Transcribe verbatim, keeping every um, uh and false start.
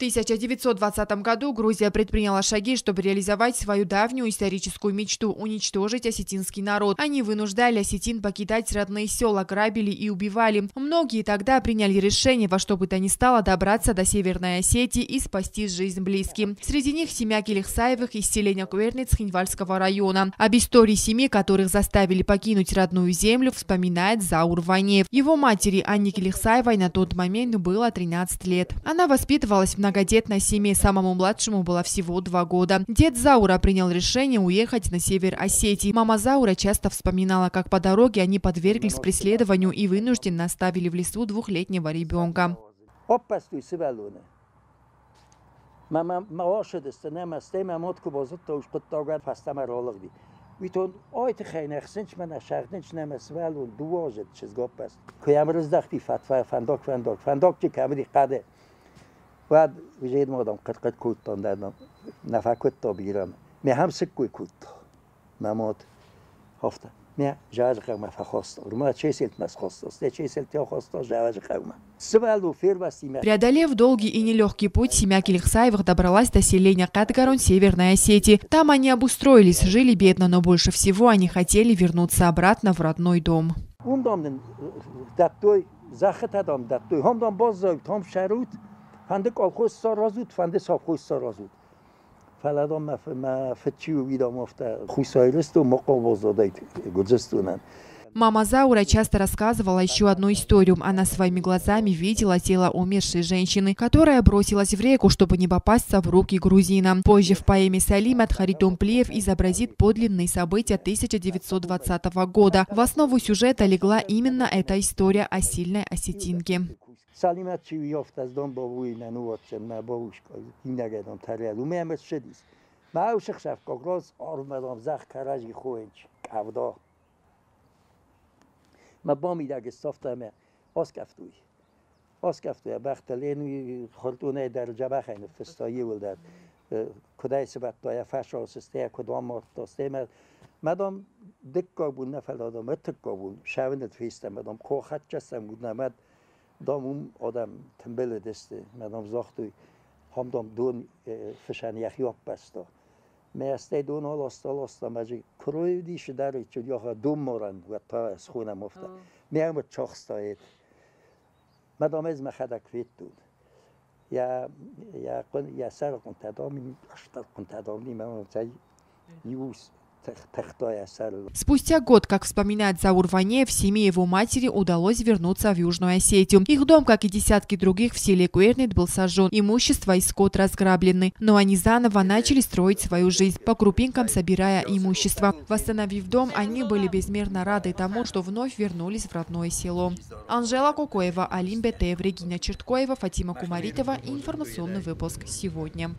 В тысяча девятьсот двадцатом году Грузия предприняла шаги, чтобы реализовать свою давнюю историческую мечту – уничтожить осетинский народ. Они вынуждали осетин покидать родные села, грабили и убивали. Многие тогда приняли решение во что бы то ни стало добраться до Северной Осетии и спасти жизнь близким. Среди них семья Келехсаевых из селения Квернет Хинвальского района. Об истории семьи, которых заставили покинуть родную землю, вспоминает Заур Ванеев. Его матери Анне Келехсаевой на тот момент было тринадцать лет. Она воспитывалась в на многодетной семье, самому младшему было всего два года. Дед Заура принял решение уехать на север Осетии. Мама Заура часто вспоминала, как по дороге они подверглись преследованию и вынужденно оставили в лесу двухлетнего ребенка. بعد وجید مادام قطقت کوت تان دادم نفکت تا بیرم می هم سکوی کوت مماد هفته می جاج خم فخواست اورما چهل مس خواست است چهل تا خواستا جاج خم. Преодолев долгий и нелегкий путь, семья Келехсаевых добралась до селения Кадгарун Северной Осетии. Там они обустроились, жили бедно, но больше всего они хотели вернуться обратно в родной дом. فنده کالخوش سرازود فنده ساب خوش سرازود فلادم مف مفتشی و ویدام افته خوش سایرست و مقام بازدادید گذشتونن. Мама Заура часто рассказывала еще одну историю. Она своими глазами видела тело умершей женщины, которая бросилась в реку, чтобы не попасться в руки грузинам. Позже в поэме «Салим» от Харитум Плеев изобразит подлинные события тысяча девятьсот двадцатого года. В основу сюжета легла именно эта история о сильной осетинке. ما بامی داغ صفتم آسکفتوی آسکفتوی بخت لینوی خلطونه در جبه خیلی فستایی ولد کدای سبت دای فش آسسته کدام مرتاسته مد مدام دکا بود نفل آدم اتکا بود شوند فیستم مدام کوخت جستم بود نمد دام اون آدم تنبل دسته مدام زاختوی هم دام دون فشن یخیاب بستا میاسته دو نال استال استم اجی کروی دیش داری چون یا دو مورن و تا از خونه مفته میام چاخستاید مدام از مخدک فیت دود یا یا قن یا سر قن تدامی اشتر قن تدامی من تای یوز. Спустя год, как вспоминает Заур Ванеев, семье его матери удалось вернуться в Южную Осетию. Их дом, как и десятки других в селе Квернет, был сожжен, имущество и скот разграблены. Но они заново начали строить свою жизнь, по крупинкам собирая имущество. Восстановив дом, они были безмерно рады тому, что вновь вернулись в родное село. Анжела Кокоева, Алим Бетеев, Регина Черткоева, Фатима Кумаритова. Информационный выпуск сегодня.